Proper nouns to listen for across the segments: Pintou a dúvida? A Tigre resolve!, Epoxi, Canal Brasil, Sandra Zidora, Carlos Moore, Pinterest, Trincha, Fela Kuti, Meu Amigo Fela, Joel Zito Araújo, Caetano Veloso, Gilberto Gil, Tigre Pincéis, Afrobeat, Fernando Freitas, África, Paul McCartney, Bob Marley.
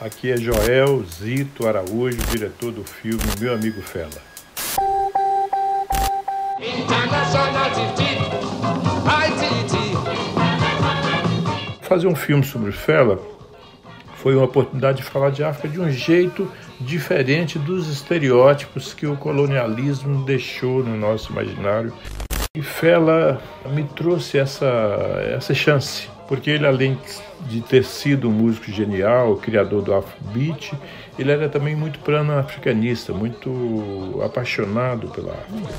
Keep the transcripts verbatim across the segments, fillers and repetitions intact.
Aqui é Joel Zito Araújo, diretor do filme Meu Amigo Fela. Fazer um filme sobre Fela foi uma oportunidade de falar de África de um jeito diferente dos estereótipos que o colonialismo deixou no nosso imaginário. E Fela me trouxe essa, essa chance, porque ele, além de ter sido um músico genial, criador do Afrobeat, ele era também muito pan-africanista, muito apaixonado pela África.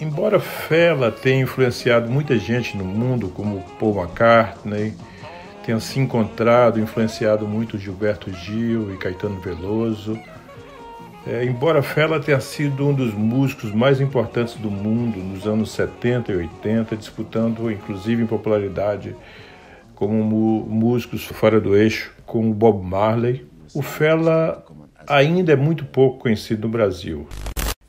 Embora Fela tenha influenciado muita gente no mundo, como Paul McCartney, tenha se encontrado, influenciado muito Gilberto Gil e Caetano Veloso, é, embora Fela tenha sido um dos músicos mais importantes do mundo nos anos setenta e oitenta, disputando inclusive em popularidade como músicos fora do eixo, como Bob Marley, o Fela ainda é muito pouco conhecido no Brasil.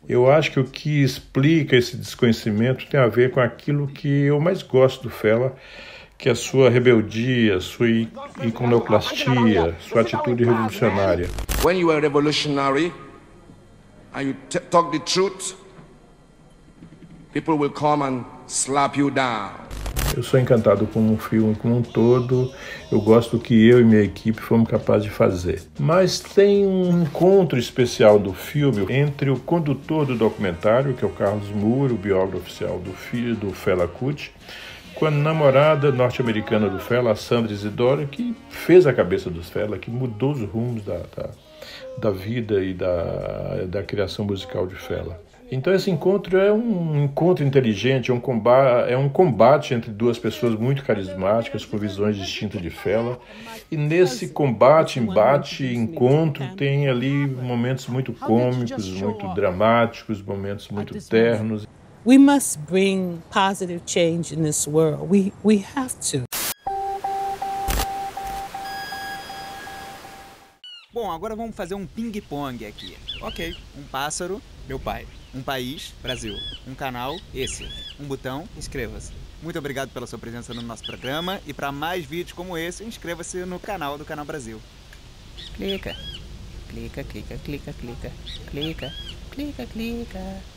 Eu acho que o que explica esse desconhecimento tem a ver com aquilo que eu mais gosto do Fela, que é a sua rebeldia, sua iconoclastia, sua atitude revolucionária. When you are revolutionary and you talk the truth, people will come and slap you down. Eu sou encantado com um filme como um todo, eu gosto do que eu e minha equipe fomos capazes de fazer. Mas tem um encontro especial do filme entre o condutor do documentário, que é o Carlos Moore, o biógrafo oficial do filho do Fela Kuti, com a namorada norte-americana do Fela, a Sandra Zidora, que fez a cabeça dos Fela, que mudou os rumos da, da, da vida e da, da criação musical de Fela. Então esse encontro é um encontro inteligente, é um, combate, é um combate entre duas pessoas muito carismáticas, com visões distintas de Fela. E nesse combate, embate, encontro, tem ali momentos muito cômicos, muito dramáticos, momentos muito ternos. We must bring positive change in this world. We, we have to. Bom, agora vamos fazer um ping-pong aqui. Ok, um pássaro, meu pai. Um país, Brasil. Um canal, esse. Um botão, inscreva-se. Muito obrigado pela sua presença no nosso programa. E para mais vídeos como esse, inscreva-se no canal do Canal Brasil. Clica. Clica, clica, clica, clica. Clica, clica, clica.